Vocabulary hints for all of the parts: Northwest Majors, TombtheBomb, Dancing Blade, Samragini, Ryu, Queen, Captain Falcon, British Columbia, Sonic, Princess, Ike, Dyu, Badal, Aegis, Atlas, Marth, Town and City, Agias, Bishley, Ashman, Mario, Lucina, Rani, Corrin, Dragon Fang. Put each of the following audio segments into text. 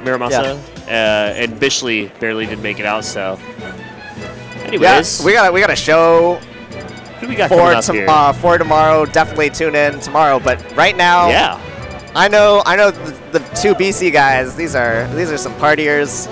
Muramasa. And Bishley barely did make it out. So, anyways, yeah, we got a show. Who we got for tomorrow? Definitely tune in tomorrow. But right now, yeah, I know the two BC guys. These are some partiers.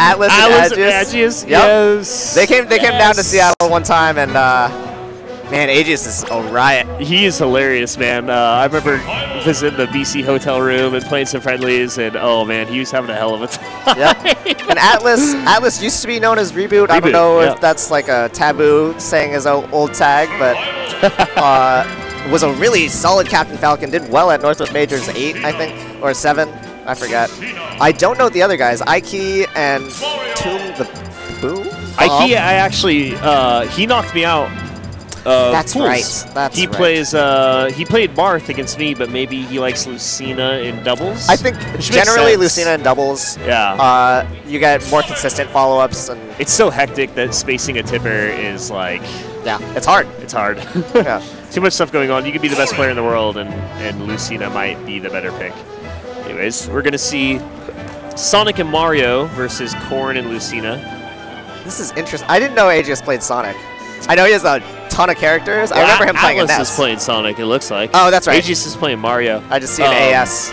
Atlas and Agias. Yep. Yes. They came down to Seattle one time, and man, Aegis is a riot. He is hilarious, man. I remember visiting the BC hotel room and playing some friendlies, and oh man, he was having a hell of a time. Yep. And Atlas used to be known as Reboot. I don't know if that's like a taboo saying his old tag, but was a really solid Captain Falcon. Did well at Northwest Majors 8, I think, or 7. I forgot. I don't know the other guys. Ike and TombtheBomb. Ike, I actually he knocked me out. That's pools. Right. That's he right. Plays. He played Marth against me, but maybe he likes Lucina in doubles. I think generally Lucina in doubles. Yeah. You get more consistent follow-ups, and it's so hectic that spacing a tipper is like. Yeah. It's hard. It's hard. Yeah. Too much stuff going on. You could be the best player in the world, and Lucina might be the better pick. Anyways, we're gonna see Sonic and Mario versus Corn and Lucina. This is interesting. I didn't know Aegis played Sonic. I know he has a ton of characters. Well, I remember him playing Atlas is playing Sonic, it looks like. Oh, that's right. Aegis is playing Mario. I just see an AS.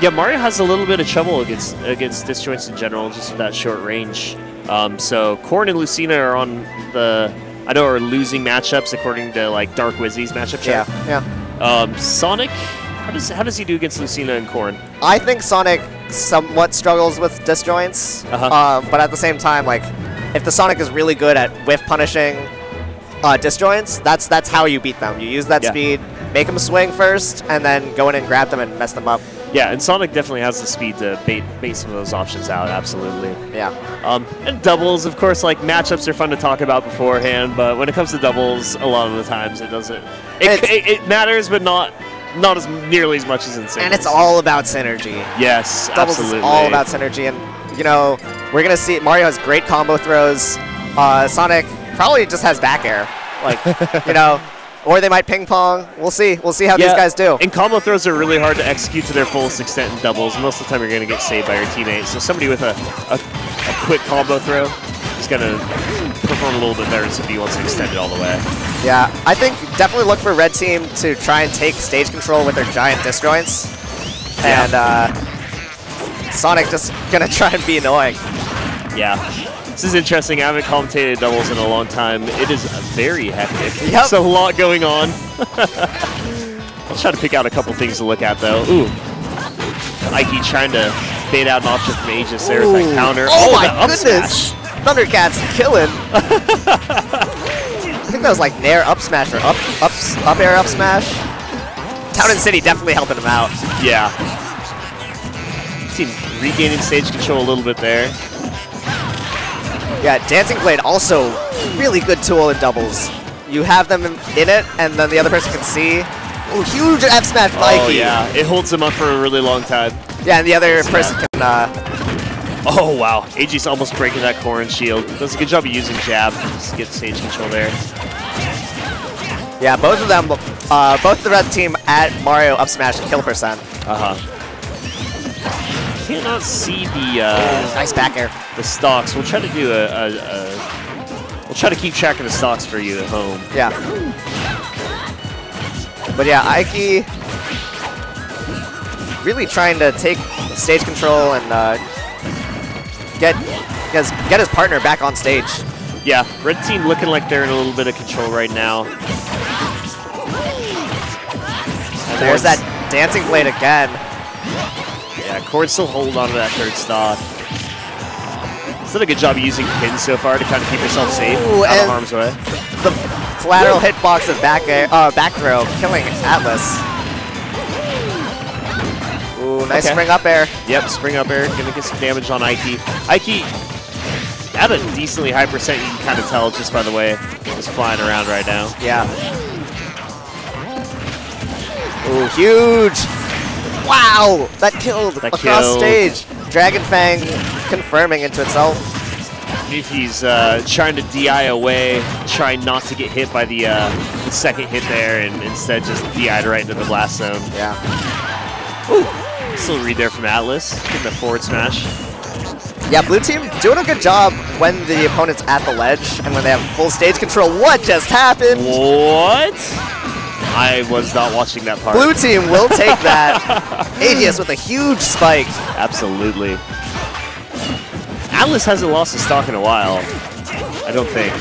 Yeah, Mario has a little bit of trouble against disjoints in general, just with that short range. So Corn and Lucina are on the are losing matchups according to like Dark Wizzy's matchup chart. Yeah. Sonic, how does he do against Lucina and Corn? I think Sonic somewhat struggles with disjoints, but at the same time, like if the Sonic is really good at whiff punishing. Disjoints, that's how you beat them. You use that speed, make them swing first, and then go in and grab them and mess them up. Yeah, and Sonic definitely has the speed to bait some of those options out, absolutely. Yeah. And doubles, of course, like matchups are fun to talk about beforehand, but when it comes to doubles, a lot of the times it doesn't. It matters, but not as nearly as much as in singles. And it's all about synergy. Yes, doubles absolutely. Doubles is all about synergy, and, you know, we're going to see Mario has great combo throws. Sonic probably just has back air, like, you know, or they might ping pong. We'll see how these guys do. And combo throws are really hard to execute to their fullest extent in doubles. Most of the time you're going to get saved by your teammates. So somebody with a quick combo throw is going to perform a little bit better if he wants to extend it all the way. Yeah, I think definitely look for red team to try and take stage control with their giant disjoints. Yeah. And Sonic just going to try and be annoying. Yeah. This is interesting. I haven't commentated doubles in a long time. It is very hectic. Yep. There's a lot going on. I'll try to pick out a couple things to look at, though. Ooh. Ike trying to bait out an option from Aegis there with that counter. Oh, my goodness. Thundercats killing. I think that was like Nair up smash or up air up smash. Town and City definitely helping him out. Yeah. See, regaining stage control a little bit there. Yeah, Dancing Blade also really good tool in doubles. You have them in it, and then the other person can see. Oh, huge F smash by Ike. Oh yeah, it holds him up for a really long time. Yeah, and the other person can. Oh wow, Aegis almost breaking that Corn shield. Does a good job of using jab. Just get stage control there. Yeah, both of them, both the red team at Mario up smash kill percent. Cannot see the nice back air. The stocks. We'll try to do we'll try to keep track of the stocks for you at home. Yeah. But yeah, Ike really trying to take stage control and get his partner back on stage. Yeah, red team looking like they're in a little bit of control right now. There's that Dancing Blade again. Yeah, Corn still hold on to that third stock. It's done a good job of using pins so far to kind of keep yourself safe out of harm's way. The collateral hitbox of back throw killing Atlas. Ooh, nice spring up air. Yep, spring up air. Gonna get some damage on Ike. Ike at a decently high percent, you can kind of tell just by the way it's flying around right now. Yeah. Ooh, huge. Wow! That killed across stage. Dragon Fang confirming into itself. If he's trying to DI away, trying not to get hit by the second hit there, and instead just DI'd right into the blast zone. Yeah. Ooh. Still read there from Atlas, in the forward smash. Yeah, blue team doing a good job when the opponent's at the ledge and when they have full stage control. What just happened? What? I was not watching that part. Blue team will take that. Aegis with a huge spike. Absolutely. Atlas hasn't lost his stock in a while, I don't think.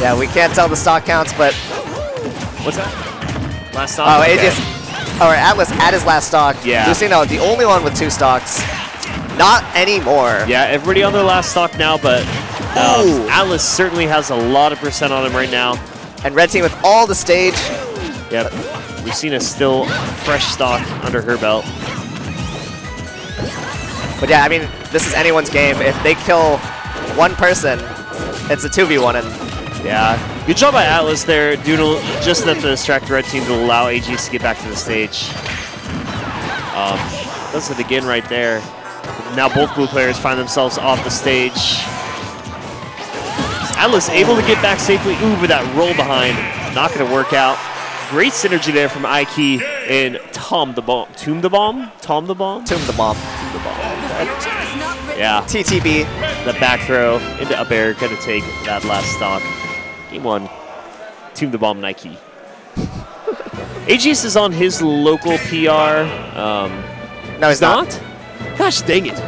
Yeah, we can't tell the stock counts, but... What's that? Last stock? Oh, okay. Aegis. Alright, Atlas at his last stock. Yeah. Lucina, the only one with two stocks. Not anymore. Yeah, everybody on their last stock now, but Atlas certainly has a lot of percent on him right now. And red team with all the stage. Yep. Lucina's still fresh stock under her belt. But yeah, I mean, this is anyone's game. If they kill one person, it's a 2v1. And yeah, good job by Atlas there, doing just enough to distract the red team to allow Aegis to get back to the stage. Does it again right there. Now both blue players find themselves off the stage. Atlas able to get back safely. Ooh, but that roll behind, not going to work out. Great synergy there from Ike and TombtheBomb. TombtheBomb? TombtheBomb? TombtheBomb. Yeah. TTB. The back throw into up air, going to take that last stock. Game one. TombtheBomb Nike. Aegis is on his local PR. No, he's not. Gosh dang it.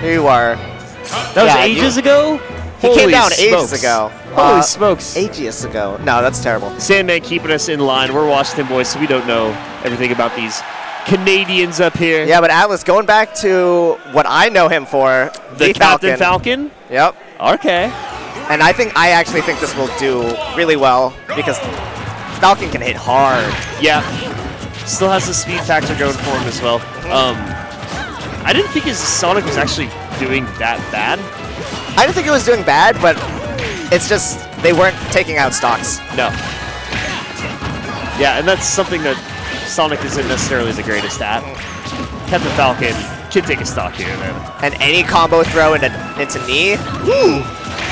Here you are. That was ages ago? He came down ages ago. Holy smokes. Ages ago. No, that's terrible. Sandman keeping us in line. We're Washington boys, so we don't know everything about these Canadians up here. Yeah, but Atlas, going back to what I know him for. The Captain Falcon? Yep. Okay. And I actually think this will do really well because Falcon can hit hard. Yeah. Still has the speed factor going for him as well. I didn't think his Sonic was actually doing that bad. I didn't think it was doing bad, but it's just they weren't taking out stocks. No. Yeah, and that's something that Sonic isn't necessarily the greatest at. Captain Falcon can take a stock here, man. And any combo throw into knee. Woo!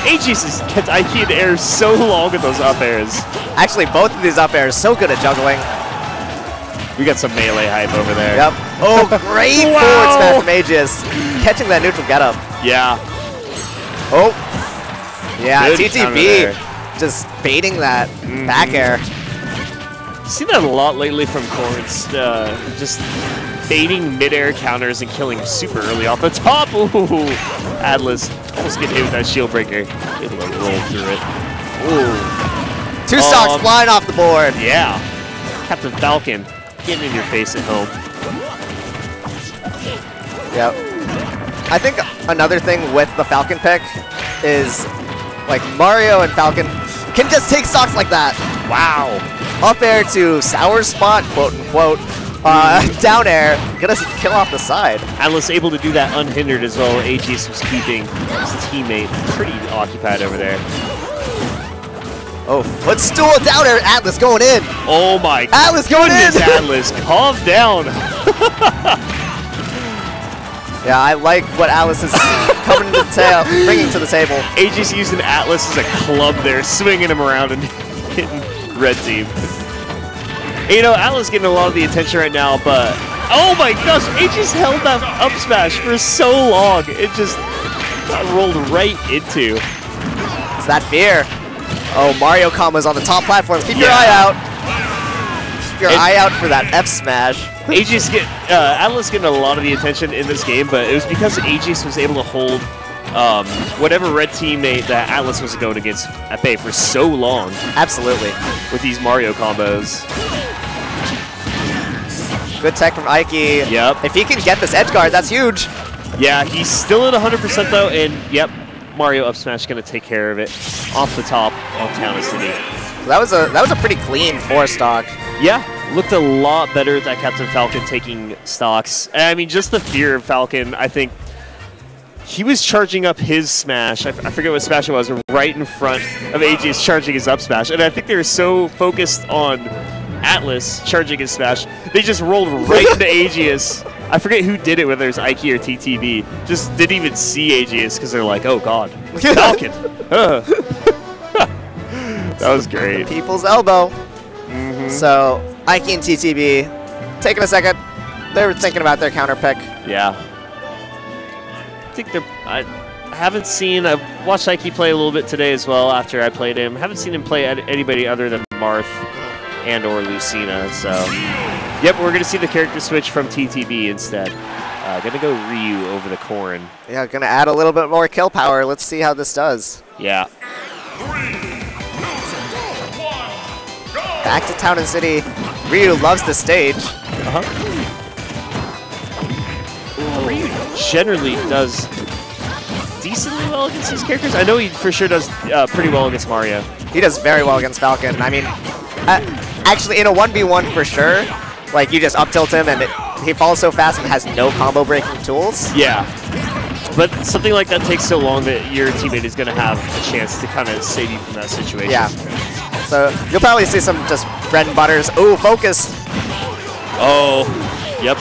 Aegis has kept Ike in the air so long with those up airs. Actually, both of these up airs so good at juggling. We got some melee hype over there. Yep. Oh, great forward smash from Aegis. Catching that neutral getup. Yeah. Oh. Yeah, good TTB. Just baiting that back air. Seen that a lot lately from Cords. Just baiting midair counters and killing super early off the top. Ooh. Atlas almost getting hit with that shield breaker. Able to roll through it. Ooh. Two stocks flying off the board. Yeah. Captain Falcon. Getting in your face at home. Yep. I think another thing with the Falcon pick is like Mario and Falcon can just take stocks like that. Wow. Up air to sour spot, quote unquote. Down air, gonna kill off the side. Atlas able to do that unhindered as well. Aegis was keeping his teammate pretty occupied over there. Oh, footstool down air. Atlas going in. Oh my god. Atlas going in. Atlas, calm down. Yeah, I like what Atlas is coming to the tail, bringing to the table. Aegis using Atlas as a club there, swinging him around and hitting red team. And, you know, Atlas getting a lot of the attention right now, but oh my gosh, Aegis held that up smash for so long. It just got rolled right into. It's that fear. Oh, Mario combo's on the top platform. Keep your eye out. Keep your eye out for that F smash. Aegis Atlas getting a lot of the attention in this game, but it was because Aegis was able to hold whatever red teammate that Atlas was going against at bay for so long. Absolutely. With these Mario combos. Good tech from Ike. Yep. If he can get this edge guard, that's huge. Yeah, he's still at 100% though, and yep. Mario up smash gonna take care of it off the top of Town and City. That was a pretty clean four stock. Yeah, looked a lot better at that Captain Falcon taking stocks. I mean, just the fear of Falcon. I think he was charging up his smash. I forget what smash it was. Right in front of Aegis charging his up smash, and I think they were so focused on Atlas charging his smash, they just rolled right into Aegis. I forget who did it, whether it's Ike or TTB. Just didn't even see Aegis because they're like, oh god, Falcon. That was great. The people's elbow. So Ike and TTB taking a second. They were thinking about their counter pick. Yeah. I think they're... I've watched Ike play a little bit today as well after I played him. Haven't seen him play anybody other than Marth and or Lucina, so... Yep, we're going to see the character switch from TTB instead. Going to go Ryu over the Corrin. Yeah, going to add a little bit more kill power. Let's see how this does. Yeah. Back to Town and City. Ryu loves the stage. Uh-huh. Ryu generally does decently well against his characters. I know he for sure does pretty well against Mario. He does very well against Falcon. I mean, actually in a 1v1 for sure, like you just up tilt him and he falls so fast and has no combo breaking tools. Yeah. But something like that takes so long that your teammate is going to have a chance to kind of save you from that situation. Yeah. So you'll probably see some just bread and butters. Oh, focus. Oh, yep.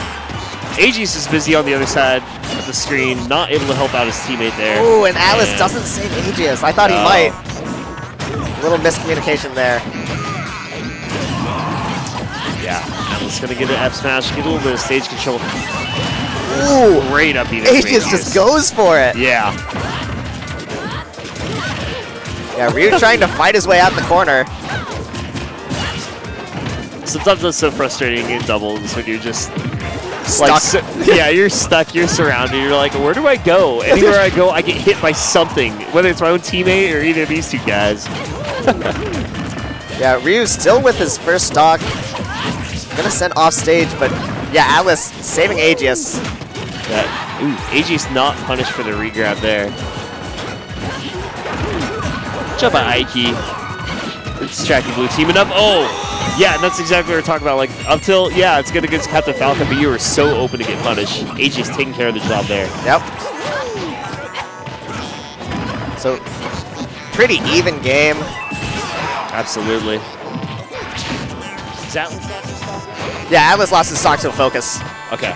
Aegis is busy on the other side of the screen, not able to help out his teammate there. Oh, and Atlas doesn't save Aegis. I thought he might. A little miscommunication there. Yeah, Atlas going to get an F smash, get a little bit of stage control. Ooh, great up either. Aegis just goes for it. Yeah. Yeah, Ryu trying to fight his way out the corner. Sometimes it's so frustrating in doubles when you're just stuck. Like, yeah, you're stuck, you're surrounded, you're like, where do I go? Anywhere I go, I get hit by something, whether it's my own teammate or either of these two guys. Yeah, Ryu's still with his first stock. Gonna send off stage, but yeah, Atlas saving Aegis. Yeah. Ooh, Aegis not punished for the regrab there. Jump by Ike. It's tracking blue teaming up. Oh, yeah, and that's exactly what we're talking about. Like, up tilt, yeah, it's good against Captain Falcon, but you were so open to get punished. Aegis taking care of the job there. Yep. So, pretty even game. Absolutely. Is Atlas? Yeah, Atlas lost his stock to focus. Okay.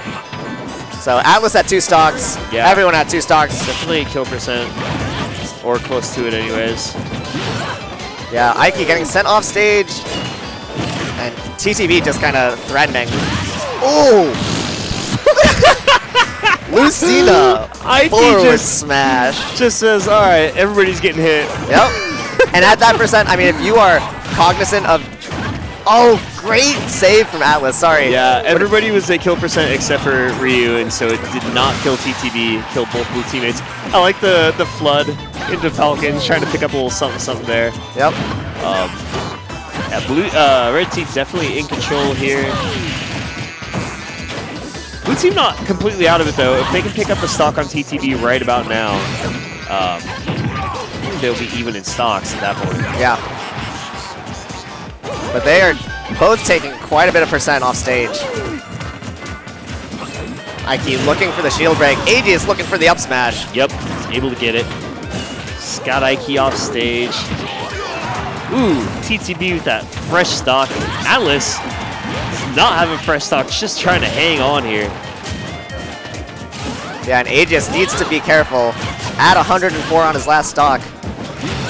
So Atlas at 2 stocks. Yeah. Everyone at 2 stocks. Definitely a kill percent. Or close to it anyways. Yeah, Ike getting sent off stage. And TTB just kind of threatening. Ooh! Lucina! Ike just smash. Just says, alright, everybody's getting hit. Yep. And at that percent, I mean, if you are cognizant of... Oh, great save from Atlas, sorry. Yeah, everybody was at kill percent except for Ryu, and so it did not kill TTB, killed both blue teammates. I like the flood into Falcon, trying to pick up a little something there. Yep. Yeah, red team definitely in control here. Blue team not completely out of it, though. If they can pick up the stock on TTB right about now, they'll be even in stocks at that point. Yeah. But they are both taking quite a bit of percent off stage. Ike looking for the shield break. Aegis is looking for the up smash. Yep, he's able to get it. Just got Ike off stage. Ooh, TTB with that fresh stock. Atlas does not have a fresh stock, just trying to hang on here. Yeah, and Aegis needs to be careful. At 104 on his last stock.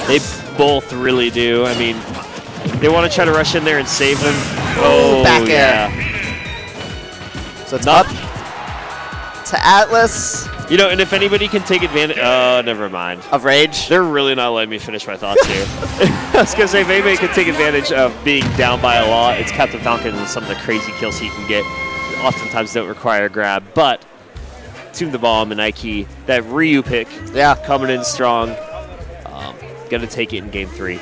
They both really do. I mean... They want to try to rush in there and save them. Oh, back air. Yeah. So it's up to Atlas. You know, and if anybody can take advantage... Oh, never mind. Of Rage? They're really not letting me finish my thoughts here. I was going to say, if anybody can take advantage of being down by a lot, it's Captain Falcon and some of the crazy kills he can get. Oftentimes don't require a grab, but... TombtheBomb and Ike, that Ryu pick. Yeah. Coming in strong. Going to take it in game 3.